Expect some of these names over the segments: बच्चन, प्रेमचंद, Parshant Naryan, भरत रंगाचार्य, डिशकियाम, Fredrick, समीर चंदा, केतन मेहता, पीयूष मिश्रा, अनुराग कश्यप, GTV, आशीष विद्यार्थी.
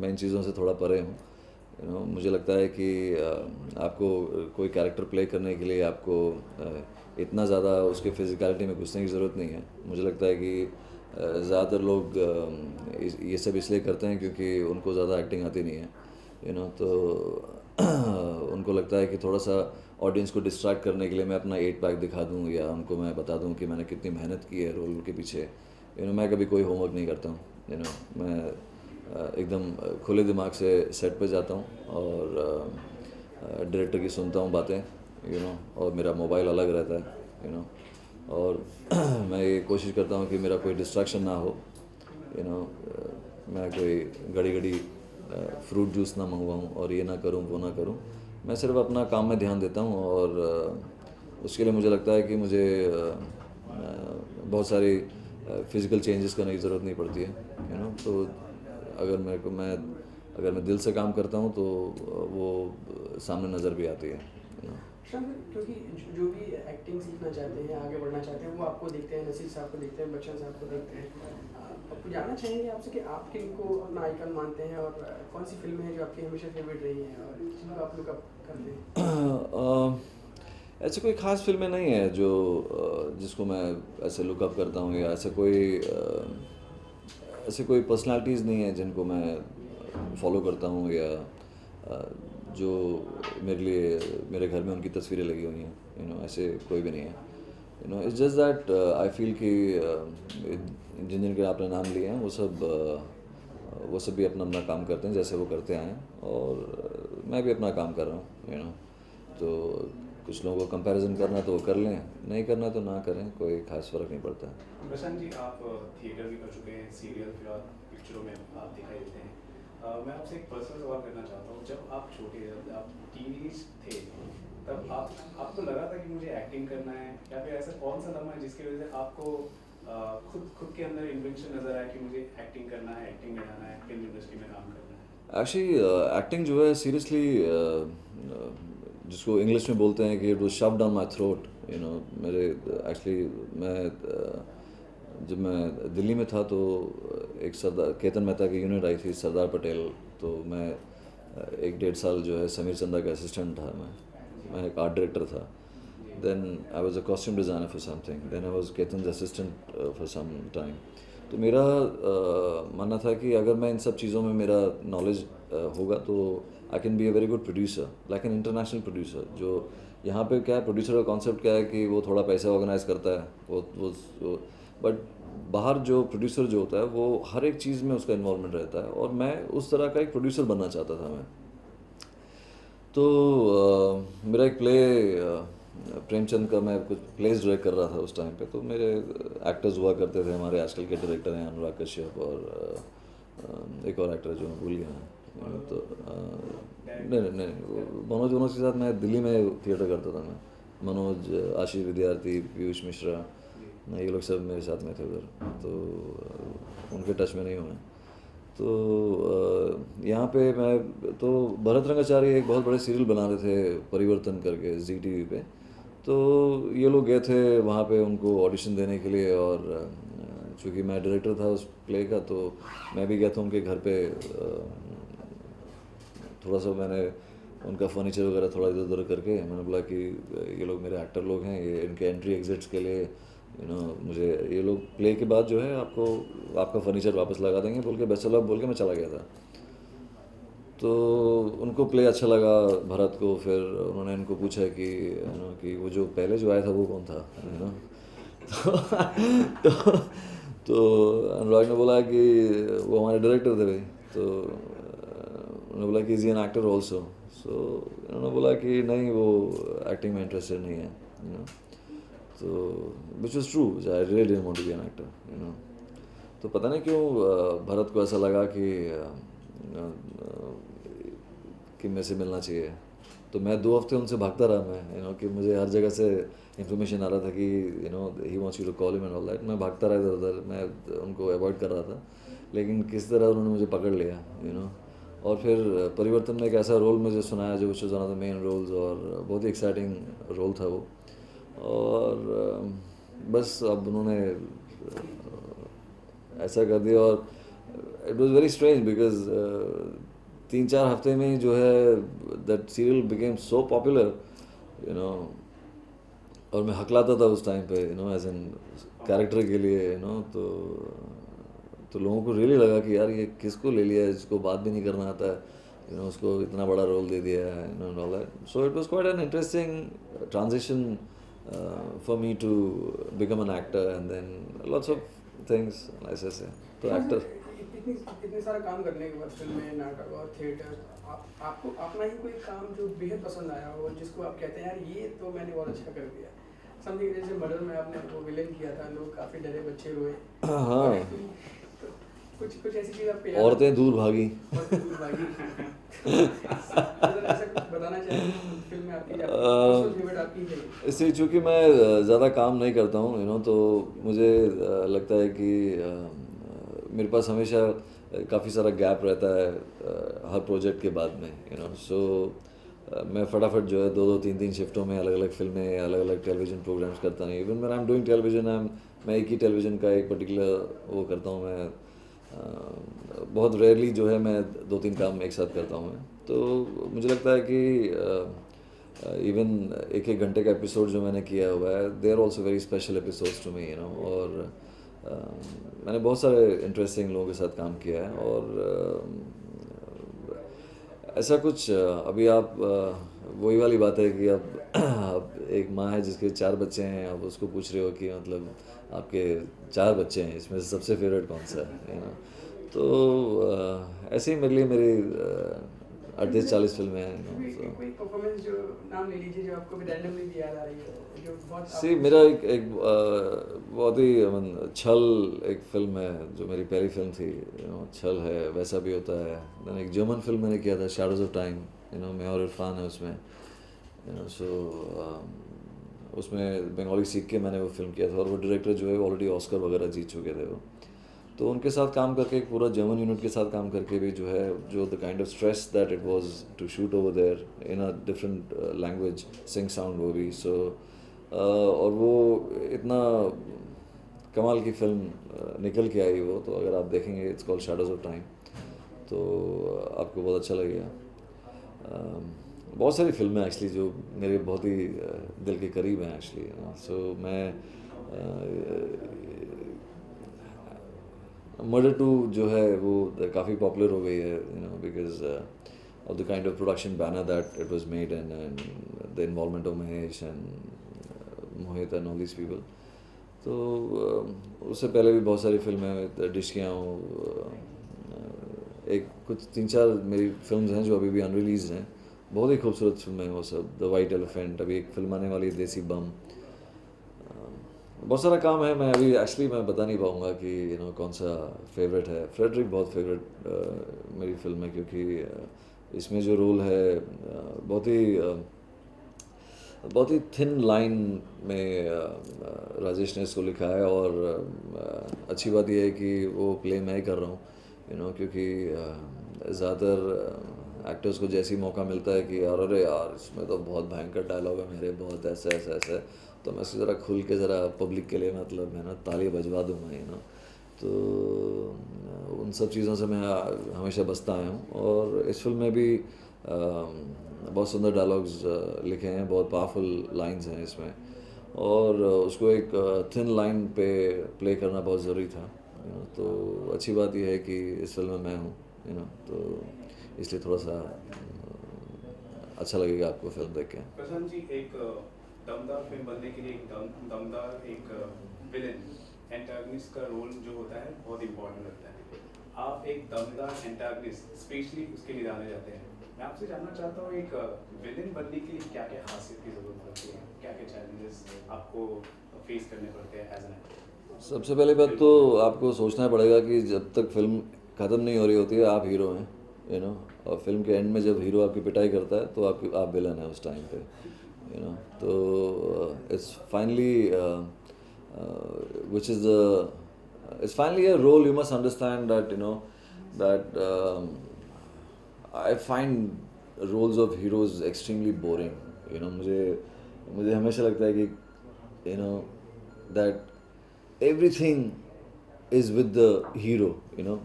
मैं इन चीज़ों से थोड़ा परे हूँ। यू नो, मुझे लगता है कि आपको कोई कैरेक्टर प्ले करने के लिए आपको इतना ज़्यादा उसके फिजिकलिटी में घुसने की ज़रूरत नहीं है। मुझे लगता है कि ज़्यादातर लोग ये सब इसलिए करते हैं क्योंकि उनको ज़्यादा एक्टिंग आती नहीं है। यू नो, तो उनको लगता है कि थोड़ा सा ऑडियंस को डिस्ट्रैक्ट करने के लिए मैं अपना 8 पैक दिखा दूँ या उनको मैं बता दूँ कि मैंने कितनी मेहनत की है रोल के पीछे। यू नो, मैं कभी कोई होमवर्क नहीं करता हूँ। यू नो, मैं एकदम खुले दिमाग से सेट पे जाता हूँ और डायरेक्टर की सुनता हूँ बातें। यू नो, और मेरा मोबाइल अलग रहता है। यू नो, और मैं ये कोशिश करता हूँ कि मेरा कोई डिस्ट्रैक्शन ना हो। यू नो, मैं कोई घड़ी घड़ी फ्रूट जूस ना मंगवाऊँ और ये ना करूँ वो ना करूँ। मैं सिर्फ अपना काम में ध्यान देता हूँ और उसके लिए मुझे लगता है कि मुझे बहुत सारी फिज़िकल चेंजेस करने की ज़रूरत नहीं पड़ती है। यू नो, तो अगर मैं दिल से काम करता हूँ तो वो सामने नज़र भी आती है। क्योंकि जो भी एक्टिंग सीखना चाहते हैं, आगे बढ़ना चाहते हैं, वो आपको देखते हैं, नसीर साहब को देखते हैं, बच्चन साहब को देखते हैं। आपको जानना चाहेंगे आपसे कि आप किनको अपना आइकन मानते हैं और कौन सी फिल्म है जो आपकी हमेशा फेवरेट रही है और जिनको आप लुक अप करते हैं? ऐसी कोई ख़ास फिल्में नहीं है जो जिसको मैं ऐसे लुकअप करता हूँ या ऐसे कोई पर्सनालिटीज़ नहीं है जिनको मैं फॉलो करता हूँ या जो मेरे लिए मेरे घर में उनकी तस्वीरें लगी हुई हैं। यू नो, ऐसे कोई भी नहीं है। You know, it's just that I feel कि जिन जिन के आपने नाम लिए हैं वो सब भी अपना अपना काम करते हैं जैसे वो करते आए हैं और मैं भी अपना काम कर रहा हूँ। यू नो, तो कुछ लोगों को कंपैरिजन करना तो वो कर लें, नहीं करना तो ना करें, कोई खास फर्क नहीं पड़ता है। प्रशांत जी, आप थिएटर भी कर चुके हैं, सीरियल फिर आप पिक्चरों में आप दिखाई देते हैं। मैं आपसे एक पर्सनल सवाल करना चाहता हूँ। जब आप छोटे थे, आप टीनेज थे, तब आपको लगा था कि मुझे एक्टिंग करना है, या फिर ऐसा कौन सा लम्हा है जिसकी वजह से आपको खुद के अंदर इन्वेंशन नज़र आया कि मुझे एक्टिंग करना है, एक्टिंग बनाना है, फिल्म इंडस्ट्री में काम करना है? एक्चुअली एक्टिंग जो है सीरियसली जिसको इंग्लिश में बोलते हैं कि it was shoved down my throat. You know, मेरे एक्चुअली जब मैं दिल्ली में था तो एक सरदार केतन मेहता की यूनिट आई थी, सरदार पटेल, तो मैं 1-1.5 साल जो है समीर चंदा का असिस्टेंट था। मैं एक आर्ट डायरेक्टर था। Then I was a costume designer for something, then I was Ketan assistant for some time. तो मेरा मानना था कि अगर मैं इन सब चीज़ों में मेरा नॉलेज होगा तो I can be a very good producer, like an international producer. जो यहाँ पे क्या है, प्रोड्यूसर का कॉन्सेप्ट क्या है कि वो थोड़ा पैसा ऑर्गेनाइज करता है, वो बट बाहर जो प्रोड्यूसर जो होता है वो हर एक चीज़ में उसका इन्वॉल्वमेंट रहता है और मैं उस तरह का एक प्रोड्यूसर बनना चाहता था। मैं तो मेरा एक प्ले प्रेमचंद का मैं कुछ प्लेस डायरेक्ट कर रहा था उस टाइम पे। तो मेरे एक्टर्स हुआ करते थे, हमारे आजकल के डायरेक्टर हैं अनुराग कश्यप और एक और एक्टर जो मैं भूल गया। तो नहीं, मनोज के साथ मैं दिल्ली में थिएटर करता था। मैं मनोज, आशीष विद्यार्थी, पीयूष मिश्रा, ये लोग सब मेरे साथ में थे उधर, तो उनके टच में नहीं हुए। तो यहाँ पे मैं तो भरत रंगाचार्य एक बहुत बड़े सीरियल बना रहे थे परिवर्तन करके GTV पे, तो ये लोग गए थे वहाँ पे उनको ऑडिशन देने के लिए और चूँकि मैं डायरेक्टर था उस प्ले का तो मैं भी गया था उनके घर पे। थोड़ा सा मैंने उनका फर्नीचर वगैरह थोड़ा इधर उधर करके मैंने बोला कि ये लोग मेरे एक्टर लोग हैं, ये इनके एंट्री एग्जिट्स के लिए यू नो मुझे ये लोग प्ले के बाद जो है आपको आपका फर्नीचर वापस लगा देंगे बोल के बेस्ट ऑफ लक बोल के मैं चला गया था। तो उनको प्ले अच्छा लगा भरत को, फिर उन्होंने इनको पूछा कि यू नो कि वो जो पहले जो आया था वो कौन था। यू नो, तो अनुराग ने बोला कि वो हमारे डायरेक्टर थे भाई। तो उन्होंने बोला कि is an actor also, so उन्होंने बोला कि नहीं वो एक्टिंग में इंटरेस्टेड नहीं है। यू नो, तो which is true, I really didn't want to be an actor. You know, तो पता नहीं क्यों भरत को ऐसा लगा कि मुझसे मिलना चाहिए। तो मैं 2 हफ्ते उनसे भागता रहा। मैं यू नो कि मुझे हर जगह से इन्फॉर्मेशन आ रहा था कि you know he wants you to call him and all that. मैं भागता रहा इधर उधर, मैं उनको अवॉइड कर रहा था, लेकिन किस तरह उन्होंने मुझे पकड़ लिया। यू नो, और फिर परिवर्तन में एक ऐसा रोल मुझे सुनाया जो which was one of the main roles और बहुत ही एक्साइटिंग रोल था वो। और बस अब उन्होंने ऐसा कर दिया और it was very strange because 3-4 हफ्ते में जो है that serial became so popular, you know, और मैं हकलाता था उस time पे, you know, as in character के लिए, you know, तो लोगों को really लगा कि यार ये किसको ले लिया है जिसको बात भी नहीं करना आता है, you know, उसको इतना बड़ा role दे दिया है, you know, and all that. So it was quite an interesting transition for me to become an actor and then lots of things, ऐसे ऐसे तो actor. इतने सारा काम करने के बाद फिल्में, नाटक और थिएटर, आपको अपना ही कोई काम जो बेहद पसंद आया हो जिसको आप कहते हैं यार ये तो मैंने बहुत अच्छा कर दिया, समथिंग जैसे मर्डर में आपने वो विलेन किया था, लोग काफी डरे, बच्चे रोए, हाँ, कुछ ऐसी चीज आप पे याद, औरतें दूर भागी बताना चाहिए फिल्म में आपकी, इसलिए चूँकि मैं ज़्यादा काम नहीं करता हूँ, यू नो, तो मुझे लगता है कि मेरे पास हमेशा काफ़ी सारा गैप रहता है हर प्रोजेक्ट के बाद में, यू नो, सो मैं फटाफट जो है 2-3 शिफ्टों में अलग अलग फिल्में, अलग अलग टेलीविज़न प्रोग्राम्स करता हूँ. Even when I am doing television मैं एक ही टेलीविज़न का एक पर्टिकुलर वो करता हूँ. मैं बहुत रेयरली जो है मैं 2-3 काम एक साथ करता हूँ. मैं तो मुझे लगता है कि इवन 1-1 घंटे का एपिसोड जो मैंने किया हुआ है, they are also very special episodes to me, you know. और मैंने बहुत सारे इंटरेस्टिंग लोगों के साथ काम किया है और ऐसा कुछ अभी आप वही वाली बात है कि आप एक माँ है जिसके 4 बच्चे हैं, आप उसको पूछ रहे हो कि मतलब आपके 4 बच्चे हैं, इसमें से सबसे फेवरेट कौन सा है, यू नो. तो ऐसे ही मेरे लिए मेरी 38-40 फिल्में हैं. कोई परफॉर्मेंस जो नाम ले लीजिए जो आपको रैंडमली याद आ रही है जो बहुत सी. मेरा एक बहुत ही छल एक फिल्म है जो मेरी पहली फिल्म थी, यू नो, छल है, वैसा भी होता है. देन एक जर्मन फिल्म मैंने किया था, shards of time, you know, मैं और इरफान है उसमें, यू नो. सो उसमें बंगाली सीख के मैंने वो फिल्म किया था और वो डायरेक्टर जो है ऑलरेडी ऑस्कर वगैरह जीत चुके थे वो, तो उनके साथ काम करके, पूरा जर्मन यूनिट के साथ काम करके भी जो है जो the kind of stress that it was to shoot over there in a different language, sync sound वो भी, सो और वो इतना कमाल की फिल्म निकल के आई वो. तो अगर आप देखेंगे it's called shadows of time, तो आपको बहुत अच्छा लगेगा. बहुत सारी फिल्में एक्चुअली जो मेरे बहुत ही दिल के करीब हैं एक्चुअली. सो मैं मर्डर 2 जो है वो काफ़ी पॉपुलर हो गई है, you know, because of the kind of production banner that it was made and the involvement of Mahesh and Mohit and all this people. तो उससे पहले भी बहुत सारी फिल्में, डिशकियाम, एक कुछ 3-4 मेरी फिल्म्स हैं जो अभी भी अनरिलीज हैं, बहुत ही खूबसूरत फिल्में हैं वो सब. द वाइट एलिफेंट, अभी एक फिल्म आने वाली है, देसी बम. बहुत सारा काम है. मैं अभी एक्चुअली मैं बता नहीं पाऊँगा कि, यू नो, कौन सा फेवरेट है. फ्रेडरिक बहुत फेवरेट मेरी फिल्म है क्योंकि इसमें जो रोल है बहुत ही थिन लाइन में राजेश ने इसको लिखा है और अच्छी बात यह है कि वो प्ले मैं ही कर रहा हूँ, यू नो, क्योंकि ज़्यादातर एक्टर्स को जैसे ही मौका मिलता है कि यार अरे यार इसमें तो बहुत भयंकर डायलॉग है मेरे, बहुत ऐसा ऐसा ऐसा, तो मैं इसको ज़रा खुल के ज़रा पब्लिक के लिए मतलब मैं ना ताली बजवा दूँगा, यू नो. तो उन सब चीज़ों से मैं हमेशा बचता आया हूँ और इस फिल्म में भी बहुत सुंदर डायलॉग्स लिखे हैं, बहुत पावरफुल लाइंस हैं इसमें और उसको एक थिन लाइन पे प्ले करना बहुत ज़रूरी था, यू नो. तो अच्छी बात यह है कि इस फिल्म में मैं हूँ, यू नो, तो इसलिए थोड़ा सा अच्छा लगेगा आपको फिल्म देख के. प्रशांत जी, एक दमदार फिल्म बनने के लिए एक दमदार विलेन एंटागनिस्ट का रोल जो होता है बहुत इम्पोर्टेंट लगता है. आप एक दमदार एंटागनिस्ट स्पेशली उसके लिए जाने जाते हैं. मैं आपसे जानना चाहता हूँ एक विलेन बनने के लिए क्या क्या खासियत की जरूरत होती है, क्या क्या चैलेंजेस आपको फेस करने पड़ते हैं एज एन एक्टर? सबसे पहले बात तो आपको सोचना पड़ेगा कि जब तक फिल्म ख़त्म नहीं हो रही होती है आप हीरो हैं, यू नो, और फिल्म के एंड में जब हीरो आपकी पिटाई करता है तो आप विलेन हैं उस टाइम पे, you know. So it's finally a role you must understand that, you know, that I find roles of heroes extremely boring, you know. मुझे हमेशा लगता है कि, you know, that everything is with the hero, you know.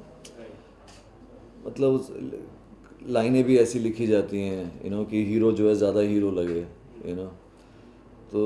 मतलब उस लाइनें भी ऐसी लिखी जाती हैं कि हीरो जो है ज़्यादा हीरो लगे तो